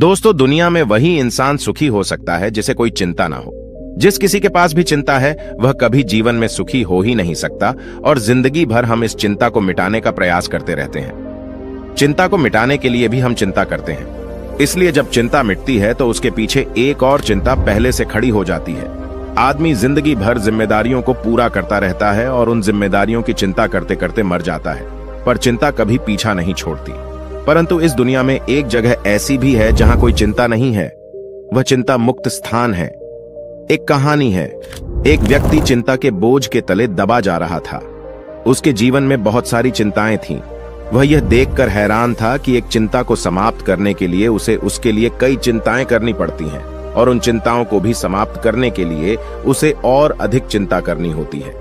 दोस्तों, दुनिया में वही इंसान सुखी हो सकता है जिसे कोई चिंता ना हो। जिस किसी के पास भी चिंता है वह कभी जीवन में सुखी हो ही नहीं सकता, और जिंदगी भर हम इस चिंता को मिटाने का प्रयास करते रहते हैं। चिंता को मिटाने के लिए भी हम चिंता करते हैं, इसलिए जब चिंता मिटती है तो उसके पीछे एक और चिंता पहले से खड़ी हो जाती है। आदमी जिंदगी भर जिम्मेदारियों को पूरा करता रहता है और उन जिम्मेदारियों की चिंता करते करते मर जाता है, पर चिंता कभी पीछा नहीं छोड़ती। परंतु इस दुनिया में एक जगह ऐसी भी है जहां कोई चिंता नहीं है, वह चिंता मुक्त स्थान है। एक कहानी है, एक व्यक्ति चिंता के बोझ के तले दबा जा रहा था। उसके जीवन में बहुत सारी चिंताएं थीं। वह यह देखकर हैरान था कि एक चिंता को समाप्त करने के लिए उसे उसके लिए कई चिंताएं करनी पड़ती हैं, और उन चिंताओं को भी समाप्त करने के लिए उसे और अधिक चिंता करनी होती है।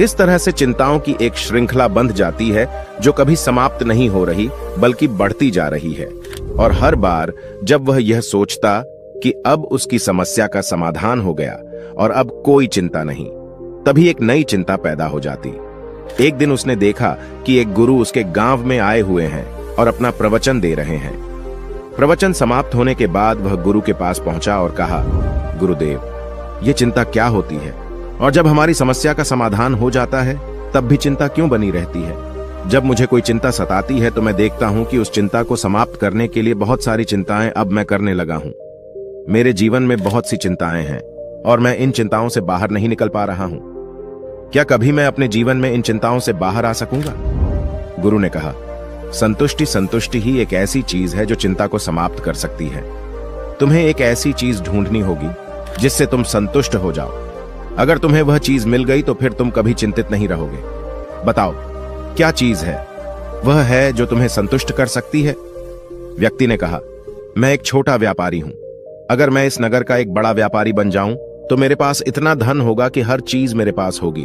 इस तरह से चिंताओं की एक श्रृंखला बंध जाती है जो कभी समाप्त नहीं हो रही बल्कि बढ़ती जा रही है, और हर बार जब वह यह सोचता कि अब उसकी समस्या का समाधान हो गया और अब कोई चिंता नहीं, तभी एक नई चिंता पैदा हो जाती। एक दिन उसने देखा कि एक गुरु उसके गांव में आए हुए हैं और अपना प्रवचन दे रहे हैं। प्रवचन समाप्त होने के बाद वह गुरु के पास पहुंचा और कहा, गुरुदेव, ये चिंता क्या होती है? और जब हमारी समस्या का समाधान हो जाता है तब भी चिंता क्यों बनी रहती है? जब मुझे कोई चिंता सताती है तो मैं देखता हूं कि उस चिंता को समाप्त करने के लिए बहुत सारी चिंताएं अब मैं करने लगा हूं। मेरे जीवन में बहुत सी चिंताएं हैं और मैं इन चिंताओं से बाहर नहीं निकल पा रहा हूं। क्या कभी मैं अपने जीवन में इन चिंताओं से बाहर आ सकूंगा? गुरु ने कहा, संतुष्टि ही एक ऐसी चीज है जो चिंता को समाप्त कर सकती है। तुम्हें एक ऐसी चीज ढूंढनी होगी जिससे तुम संतुष्ट हो जाओ। अगर तुम्हें वह चीज मिल गई तो फिर तुम कभी चिंतित नहीं रहोगे। बताओ, क्या चीज है वह है जो तुम्हें संतुष्ट कर सकती है? व्यक्ति ने कहा, मैं एक छोटा व्यापारी हूं। अगर मैं इस नगर का एक बड़ा व्यापारी बन जाऊं तो मेरे पास इतना धन होगा कि हर चीज मेरे पास होगी,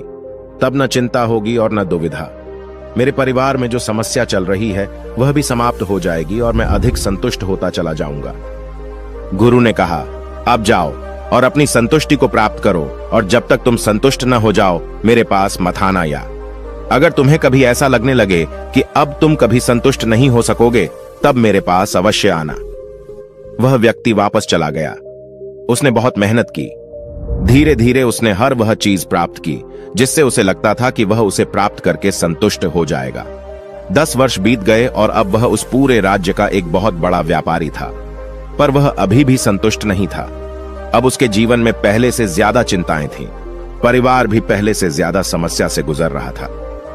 तब न चिंता होगी और न दुविधा। मेरे परिवार में जो समस्या चल रही है वह भी समाप्त हो जाएगी और मैं अधिक संतुष्ट होता चला जाऊंगा। गुरु ने कहा, अब जाओ और अपनी संतुष्टि को प्राप्त करो, और जब तक तुम संतुष्ट न हो जाओ मेरे पास मत आना। या अगर तुम्हें कभी ऐसा लगने लगे कि अब तुम कभी संतुष्ट नहीं हो सकोगे तब मेरे पास अवश्य आना। वह व्यक्ति वापस चला गया। उसने बहुत मेहनत की। धीरे धीरे उसने हर वह चीज प्राप्त की जिससे उसे लगता था कि वह उसे प्राप्त करके संतुष्ट हो जाएगा। 10 वर्ष बीत गए और अब वह उस पूरे राज्य का एक बहुत बड़ा व्यापारी था, पर वह अभी भी संतुष्ट नहीं था। अब उसके जीवन में पहले से ज्यादा चिंताएं थीं। परिवार भी पहले से ज्यादा समस्या से गुजर रहा था।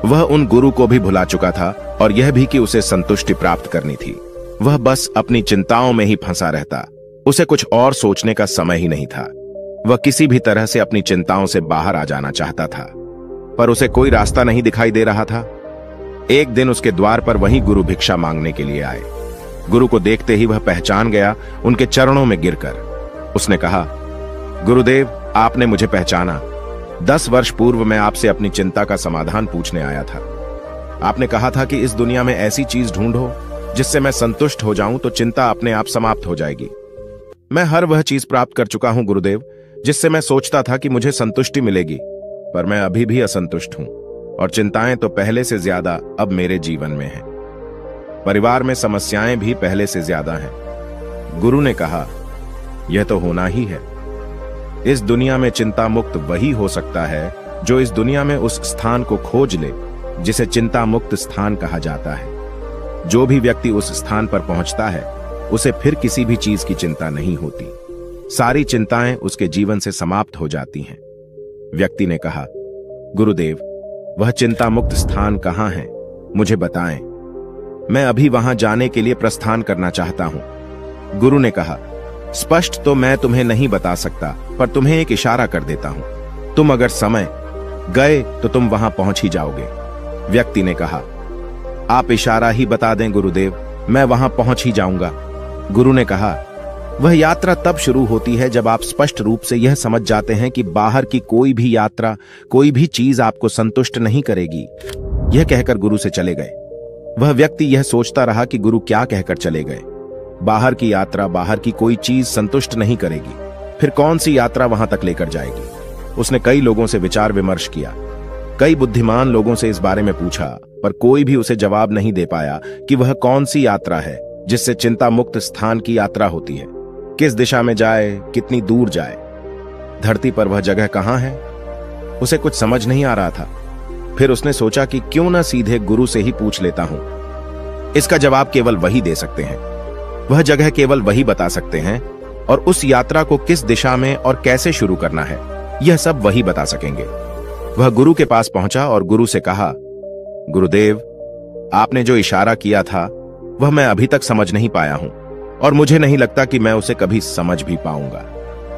वह उन गुरु को भी भुला चुका था और यह भी कि उसे संतुष्टि प्राप्त करनी थी। वह बस अपनी चिंताओं में ही फंसा रहता। उसे कुछ और सोचने का समय ही नहीं था। वह किसी भी तरह से अपनी चिंताओं से बाहर आ जाना चाहता था, पर उसे कोई रास्ता नहीं दिखाई दे रहा था। एक दिन उसके द्वार पर वही गुरु भिक्षा मांगने के लिए आए। गुरु को देखते ही वह पहचान गया। उनके चरणों में गिरकर उसने कहा, गुरुदेव, आपने मुझे पहचाना। 10 वर्ष पूर्व मैं आपसे अपनी चिंता का समाधान पूछने आया था। आपने कहा था कि इस दुनिया में ऐसी चीज ढूंढो जिससे मैं संतुष्ट हो जाऊं तो चिंता अपने आप समाप्त हो जाएगी। मैं हर वह चीज प्राप्त कर चुका हूं गुरुदेव, जिससे मैं सोचता था कि मुझे संतुष्टि मिलेगी, पर मैं अभी भी असंतुष्ट हूं और चिंताएं तो पहले से ज्यादा अब मेरे जीवन में हैं। परिवार में समस्याएं भी पहले से ज्यादा हैं। गुरु ने कहा, यह तो होना ही है। इस दुनिया में चिंता मुक्त वही हो सकता है जो इस दुनिया में उस स्थान को खोज ले जिसे चिंता मुक्त स्थान कहा जाता है। जो भी व्यक्ति उस स्थान पर पहुंचता है उसे फिर किसी भी चीज की चिंता नहीं होती। सारी चिंताएं उसके जीवन से समाप्त हो जाती हैं। व्यक्ति ने कहा, गुरुदेव, वह चिंता मुक्त स्थान कहाँ है? मुझे बताएं। मैं अभी वहां जाने के लिए प्रस्थान करना चाहता हूं। गुरु ने कहा, स्पष्ट तो मैं तुम्हें नहीं बता सकता, पर तुम्हें एक इशारा कर देता हूं। तुम अगर समय गए तो तुम वहां पहुंच ही जाओगे। व्यक्ति ने कहा, आप इशारा ही बता दें गुरुदेव, मैं वहां पहुंच ही जाऊंगा। गुरु ने कहा, वह यात्रा तब शुरू होती है जब आप स्पष्ट रूप से यह समझ जाते हैं कि बाहर की कोई भी यात्रा, कोई भी चीज आपको संतुष्ट नहीं करेगी। यह कहकर गुरु से चले गए। वह व्यक्ति यह सोचता रहा कि गुरु क्या कहकर चले गए। बाहर की यात्रा, बाहर की कोई चीज संतुष्ट नहीं करेगी, फिर कौन सी यात्रा वहां तक लेकर जाएगी? उसने कई लोगों से विचार विमर्श किया, कई बुद्धिमान लोगों से इस बारे में पूछा, पर कोई भी उसे जवाब नहीं दे पाया कि वह कौन सी यात्रा है जिससे चिंता मुक्त स्थान की यात्रा होती है। किस दिशा में जाए, कितनी दूर जाए, धरती पर वह जगह कहाँ है, उसे कुछ समझ नहीं आ रहा था। फिर उसने सोचा कि क्यों ना सीधे गुरु से ही पूछ लेता हूं। इसका जवाब केवल वही दे सकते हैं, वह जगह केवल वही बता सकते हैं, और उस यात्रा को किस दिशा में और कैसे शुरू करना है यह सब वही बता सकेंगे। वह गुरु के पास पहुंचा और गुरु से कहा, गुरुदेव, आपने जो इशारा किया था वह मैं अभी तक समझ नहीं पाया हूं और मुझे नहीं लगता कि मैं उसे कभी समझ भी पाऊंगा।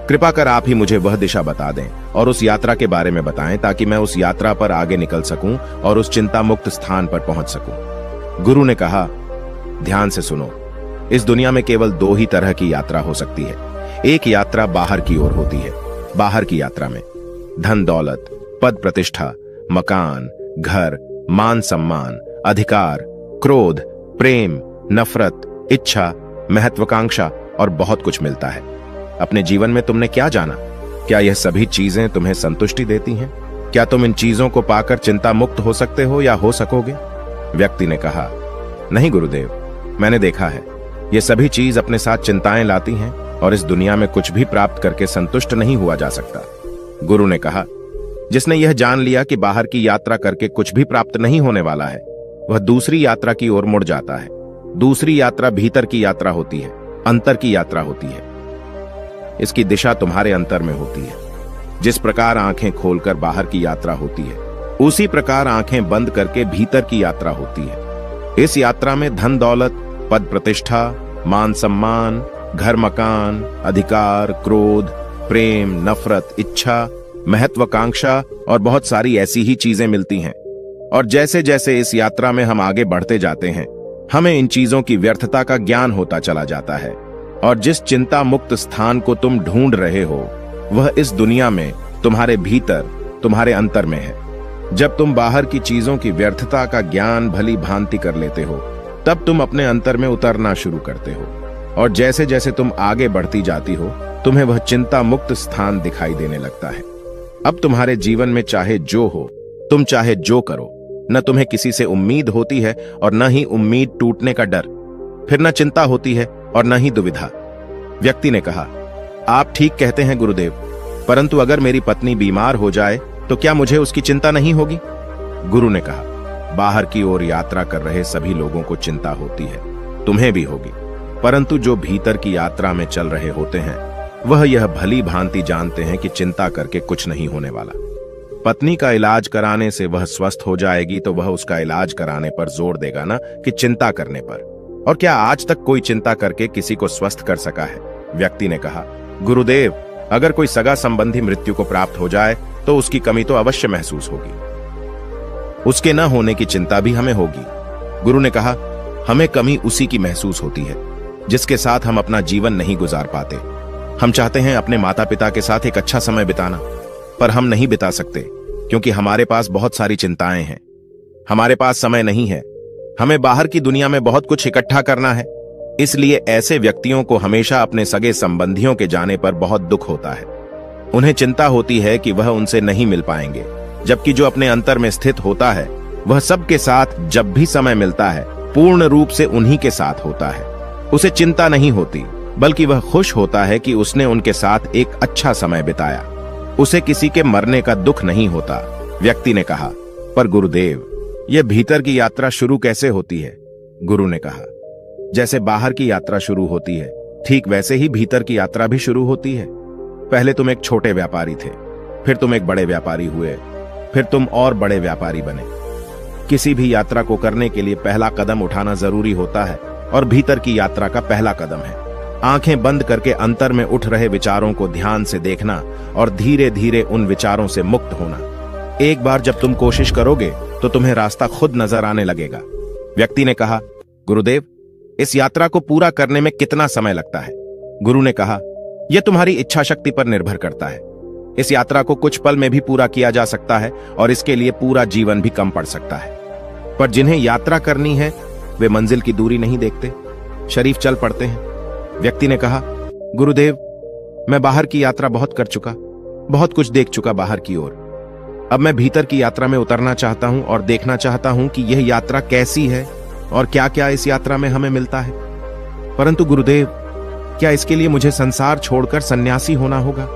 कृपा कर आप ही मुझे वह दिशा बता दें और उस यात्रा के बारे में बताएं ताकि मैं उस यात्रा पर आगे निकल सकूं और उस चिंता मुक्त स्थान पर पहुंच सकूं। गुरु ने कहा, ध्यान से सुनो, इस दुनिया में केवल दो ही तरह की यात्रा हो सकती है। एक यात्रा बाहर की ओर होती है। बाहर की यात्रा में धन दौलत, पद प्रतिष्ठा, मकान, घर, मान सम्मान, अधिकार, क्रोध, प्रेम, नफरत, इच्छा, महत्वाकांक्षा और बहुत कुछ मिलता है। अपने जीवन में तुमने क्या जाना? क्या यह सभी चीजें तुम्हें संतुष्टि देती हैं? क्या तुम इन चीजों को पाकर चिंता मुक्त हो सकते हो या हो सकोगे? व्यक्ति ने कहा, नहीं गुरुदेव, मैंने देखा है ये सभी चीज अपने साथ चिंताएं लाती हैं और इस दुनिया में कुछ भी प्राप्त करके संतुष्ट नहीं हुआ जा सकता। गुरु ने कहा, जिसने यह जान लिया कि बाहर की यात्रा करके कुछ भी प्राप्त नहीं होने वाला है, वह दूसरी यात्रा की ओर मुड़ जाता है। दूसरी यात्रा भीतर की यात्रा होती है, अंतर की यात्रा होती है। इसकी दिशा तुम्हारे अंतर में होती है। जिस प्रकार आंखें खोलकर बाहर की यात्रा होती है, उसी प्रकार आंखें बंद करके भीतर की यात्रा होती है। इस यात्रा में धन दौलत, पद प्रतिष्ठा, मान सम्मान, घर मकान, अधिकार, क्रोध, प्रेम, नफरत, इच्छा, महत्वाकांक्षा और बहुत सारी ऐसी ही चीजें मिलती हैं। और जैसे जैसे इस यात्रा में हम आगे बढ़ते जाते हैं, हमें इन चीजों की व्यर्थता का ज्ञान होता चला जाता है। और जिस चिंता मुक्त स्थान को तुम ढूंढ रहे हो, वह इस दुनिया में तुम्हारे भीतर, तुम्हारे अंतर में है। जब तुम बाहर की चीजों की व्यर्थता का ज्ञान भली भांति कर लेते हो, तब तुम अपने अंतर में उतरना शुरू करते हो। और जैसे जैसे तुम आगे बढ़ती जाती हो, तुम्हें वह चिंता मुक्त स्थान दिखाई देने लगता है। अब तुम्हारे जीवन में चाहे जो हो, तुम चाहे जो करो, न तुम्हें किसी से उम्मीद होती है और न ही उम्मीद टूटने का डर, फिर न चिंता होती है और न ही दुविधा। व्यक्ति ने कहा, आप ठीक कहते हैं गुरुदेव, परंतु अगर मेरी पत्नी बीमार हो जाए तो क्या मुझे उसकी चिंता नहीं होगी? गुरु ने कहा, बाहर की ओर यात्रा कर रहे सभी लोगों को चिंता होती है, तुम्हें भी होगी, परंतु जो भीतर की यात्रा में चल रहे होते हैं वह यह भली भांति जानते हैं कि चिंता करके कुछ नहीं होने वाला। पत्नी का इलाज कराने से वह स्वस्थ हो जाएगी तो वह उसका इलाज कराने पर जोर देगा ना कि चिंता करने पर। और क्या आज तक कोई चिंता करके किसी को स्वस्थ कर सका है? व्यक्ति ने कहा, गुरुदेव, अगर कोई सगा संबंधी मृत्यु को प्राप्त हो जाए तो उसकी कमी तो अवश्य महसूस होगी, उसके न होने की चिंता भी हमें होगी। गुरु ने कहा, हमें कमी उसी की महसूस होती है जिसके साथ हम अपना जीवन नहीं गुजार पाते। हम चाहते हैं अपने माता पिता के साथ एक अच्छा समय बिताना, पर हम नहीं बिता सकते क्योंकि हमारे पास बहुत सारी चिंताएं हैं, हमारे पास समय नहीं है, हमें बाहर की दुनिया में बहुत कुछ इकट्ठा करना है। इसलिए ऐसे व्यक्तियों को हमेशा अपने सगे संबंधियों के जाने पर बहुत दुख होता है। उन्हें चिंता होती है कि वह उनसे नहीं मिल पाएंगे, जबकि जो अपने अंतर में स्थित होता है वह सबके साथ जब भी समय मिलता है पूर्ण रूप से उन्हीं के साथ होता है। उसे चिंता नहीं होती, बल्कि वह खुश होता है कि उसने उनके साथ एक अच्छा समय बिताया। उसे किसी के मरने का दुख नहीं होता। व्यक्ति ने कहा, पर गुरुदेव, यह भीतर की यात्रा शुरू कैसे होती है? गुरु ने कहा, जैसे बाहर की यात्रा शुरू होती है ठीक वैसे ही भीतर की यात्रा भी शुरू होती है। पहले तुम एक छोटे व्यापारी थे, फिर तुम एक बड़े व्यापारी हुए, फिर तुम और बड़े व्यापारी बने। किसी भी यात्रा को करने के लिए पहला कदम उठाना जरूरी होता है और भीतर की यात्रा का पहला कदम है आंखें बंद करके अंतर में उठ रहे विचारों को ध्यान से देखना और धीरे धीरे उन विचारों से मुक्त होना। एक बार जब तुम कोशिश करोगे तो तुम्हें रास्ता खुद नजर आने लगेगा। व्यक्ति ने कहा, गुरुदेव, इस यात्रा को पूरा करने में कितना समय लगता है? गुरु ने कहा, यह तुम्हारी इच्छा शक्ति पर निर्भर करता है। इस यात्रा को कुछ पल में भी पूरा किया जा सकता है और इसके लिए पूरा जीवन भी कम पड़ सकता है। पर जिन्हें यात्रा करनी है वे मंजिल की दूरी नहीं देखते, शरीफ चल पड़ते हैं। व्यक्ति ने कहा, गुरुदेव, मैं बाहर की यात्रा बहुत कर चुका, बहुत कुछ देख चुका बाहर की ओर। अब मैं भीतर की यात्रा में उतरना चाहता हूं और देखना चाहता हूं कि यह यात्रा कैसी है और क्या क्या इस यात्रा में हमें मिलता है। परंतु गुरुदेव, क्या इसके लिए मुझे संसार छोड़कर सन्यासी होना होगा?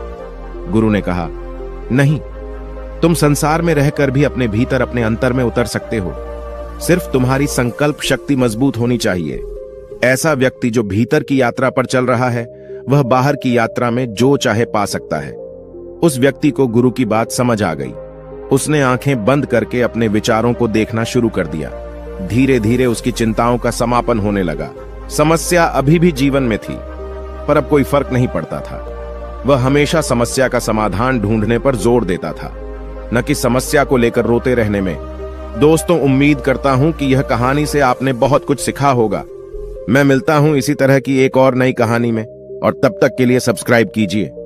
गुरु ने कहा, नहीं, तुम संसार में रहकर भी अपने भीतर, अपने अंतर में उतर सकते हो। सिर्फ तुम्हारी संकल्प शक्ति मजबूत होनी चाहिए। ऐसा व्यक्ति जो भीतर की यात्रा पर चल रहा है, वह बाहर की यात्रा में जो चाहे पा सकता है। उस व्यक्ति को गुरु की बात समझ आ गई। उसने आंखें बंद करके अपने विचारों को देखना शुरू कर दिया। धीरे धीरे उसकी चिंताओं का समापन होने लगा। समस्या अभी भी जीवन में थी, पर अब कोई फर्क नहीं पड़ता था। वह हमेशा समस्या का समाधान ढूंढने पर जोर देता था, न कि समस्या को लेकर रोते रहने में। दोस्तों, उम्मीद करता हूं कि यह कहानी से आपने बहुत कुछ सीखा होगा। मैं मिलता हूं इसी तरह की एक और नई कहानी में, और तब तक के लिए सब्सक्राइब कीजिए।